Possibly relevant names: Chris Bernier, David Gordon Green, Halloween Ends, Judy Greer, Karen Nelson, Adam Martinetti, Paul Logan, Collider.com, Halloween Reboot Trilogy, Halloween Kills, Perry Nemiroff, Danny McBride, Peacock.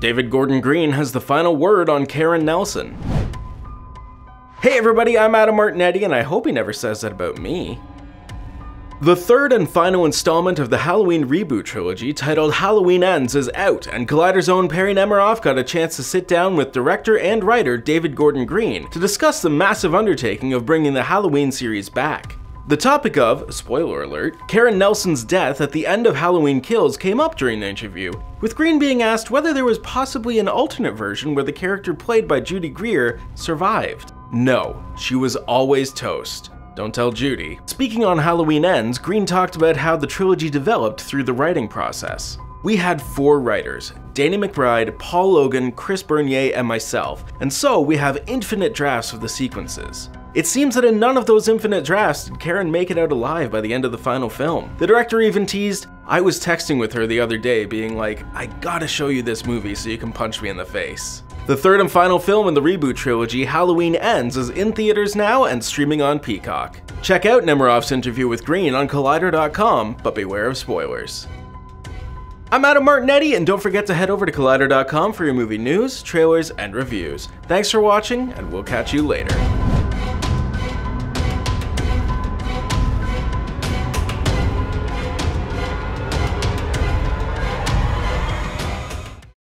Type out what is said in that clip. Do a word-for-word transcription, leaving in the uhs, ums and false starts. David Gordon Green has the final word on Karen Nelson. Hey everybody, I'm Adam Martinetti, and I hope he never says that about me. The third and final installment of the Halloween Reboot Trilogy, titled Halloween Ends, is out, and Collider's own Perry Nemiroff got a chance to sit down with director and writer David Gordon Green to discuss the massive undertaking of bringing the Halloween series back. The topic of, spoiler alert, Karen Nelson's death at the end of Halloween Kills came up during the interview, with Green being asked whether there was possibly an alternate version where the character played by Judy Greer survived. No, she was always toast. Don't tell Judy. Speaking on Halloween Ends, Green talked about how the trilogy developed through the writing process. We had four writers, Danny McBride, Paul Logan, Chris Bernier, and myself, and so we have infinite drafts of the sequences. It seems that in none of those infinite drafts did Karen make it out alive by the end of the final film. The director even teased, I was texting with her the other day being like, I gotta show you this movie so you can punch me in the face. The third and final film in the reboot trilogy, Halloween Ends, is in theaters now and streaming on Peacock. Check out Nemiroff's interview with Green on Collider dot com, but beware of spoilers. I'm Adam Martinetti, and don't forget to head over to Collider dot com for your movie news, trailers, and reviews. Thanks for watching, and we'll catch you later.